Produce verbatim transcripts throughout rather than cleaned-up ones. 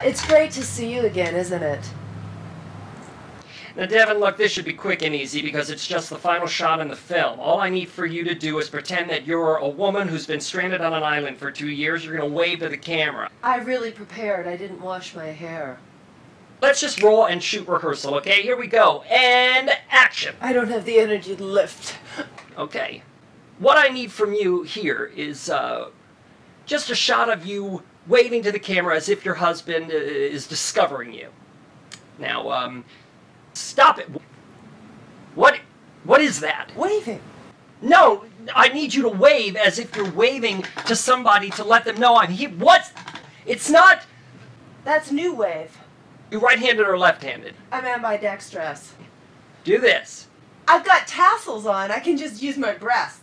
It's great to see you again, isn't it? Now, Deven, look, this should be quick and easy because it's just the final shot in the film. All I need for you to do is pretend that you're a woman who's been stranded on an island for two years. You're going to wave to the camera. I really prepared. I didn't wash my hair. Let's just roll and shoot rehearsal, okay? Here we go. And action! I don't have the energy to lift. Okay. What I need from you here is uh, just a shot of you waving to the camera as if your husband is discovering you. Now, um, stop it. What, what is that? Waving. No, I need you to wave as if you're waving to somebody to let them know I'm here. What? It's not... That's new wave. You right-handed or left-handed? I'm ambidextrous. Do this. I've got tassels on. I can just use my breasts.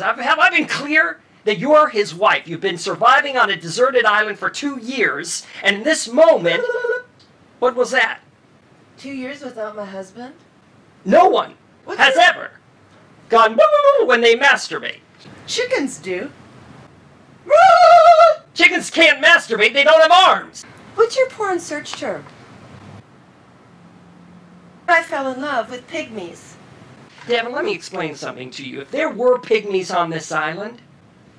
Have I been clear? That you're his wife. You've been surviving on a deserted island for two years, and in this moment... What was that? Two years without my husband? No one What's has that? ever gone when they masturbate. Chickens do. Chickens can't masturbate. They don't have arms. What's your porn search term? I fell in love with pygmies. Deven, let me explain something to you. If there were pygmies on this island,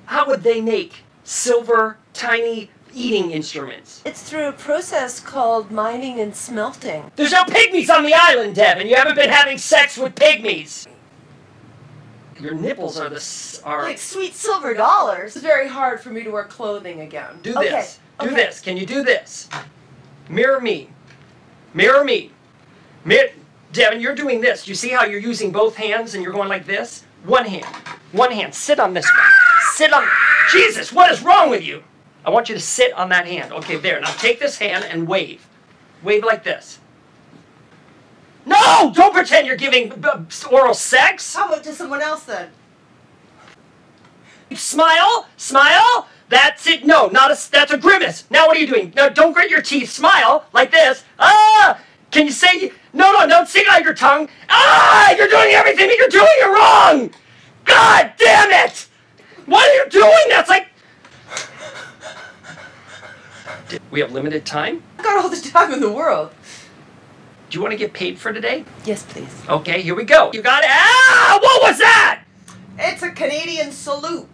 how would they make silver, tiny eating instruments? It's through a process called mining and smelting. There's no pygmies on the island, Deven! You haven't been having sex with pygmies! Your nipples are the... Are... Like sweet silver dollars. It's very hard for me to wear clothing again. Do this. Okay. Do okay. this. Can you do this? Mirror me. Mirror me. Mir Deven, you're doing this. Do you see how you're using both hands and you're going like this? One hand. One hand. Sit on this one. Sit on... Jesus, what is wrong with you? I want you to sit on that hand. Okay, there. Now take this hand and wave. Wave like this. No! Don't pretend you're giving oral sex! How about to someone else, then? Smile! Smile! That's it. No, not a... That's a grimace. Now what are you doing? Now don't grit your teeth. Smile like this. Ah! Can you say... No, no, don't sing out your tongue. Ah! You're doing everything that you're doing you're wrong! God damn it! What are you doing? That's like... We have limited time? I've got all the time in the world. Do you want to get paid for today? Yes, please. Okay, here we go. You got it. Ah! What was that? It's a Canadian salute.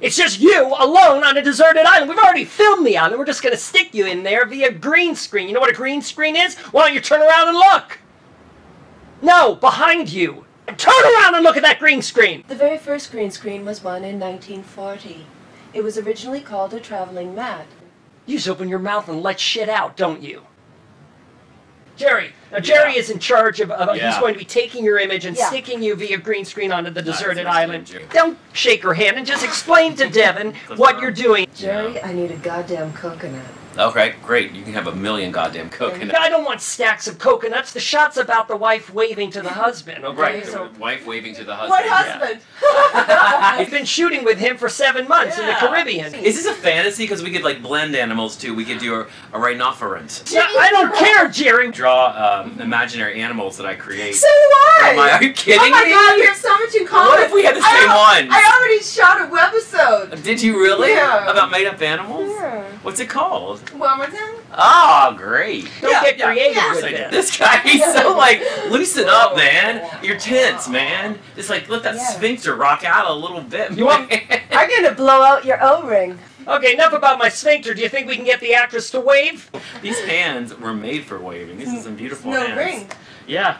It's just you alone on a deserted island. We've already filmed the island. We're just going to stick you in there via green screen. You know what a green screen is? Why don't you turn around and look? No, behind you. Turn around and look at that green screen! The very first green screen was one in nineteen forty. It was originally called a traveling mat. You just open your mouth and let shit out, don't you? Jerry. Now, Jerry yeah. is in charge of... of yeah. He's going to be taking your image and yeah. sticking you via green screen onto the deserted no, island. Don't shake her hand and just explain to Deven what work. you're doing. Jerry, yeah. I need a goddamn coconut. Okay, great. You can have a million goddamn coconuts. I don't want stacks of coconuts. The shot's about the wife waving to the husband. Oh, right. The so, wife waving to the husband. What husband? Yeah. You've been shooting with him for seven months yeah. in the Caribbean. Is this a fantasy? Because we could, like, blend animals, too. We could do a, a rhinoceros. Yeah, I don't care, Jerry. Draw um, imaginary animals that I create. So do I. Am I are you kidding me? Oh, my me? God. We have so much in common. What if we had the same I one? I already shot a webisode. Did you really? Yeah. About made-up animals? Yeah. What's it called? Wilmington? Oh, great. Don't yeah, get creative yeah. with yeah. This guy, he's so like, loosen up, man. You're tense, man. Just like, let that yeah. sphincter rock out a little bit. You want I'm going to blow out your O-ring. Okay, enough about my sphincter. Do you think we can get the actress to wave? These hands were made for waving. These are some beautiful no hands. No ring. Yeah.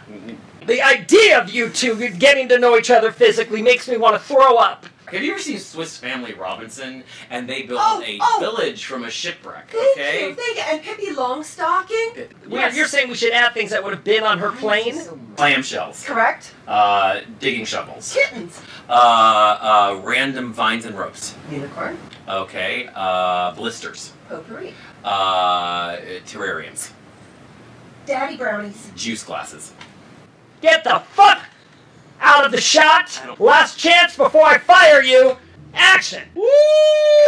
The idea of you two getting to know each other physically makes me want to throw up. Have you ever seen Swiss Family Robinson? And they built oh, a oh. village from a shipwreck, thank okay? You, thank you. And Pippi Longstocking? Yes. You're saying we should add things that would have been on her plane? Clamshells. Correct. Uh, digging shovels. Kittens. Uh, uh, random vines and ropes. Unicorn. Okay. Uh, blisters. Potpourri. Uh, terrariums. Daddy brownies. Juice glasses. Get the fuck out of the shot! Last chance before I fire you! Action! Woo!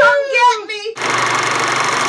Come get me!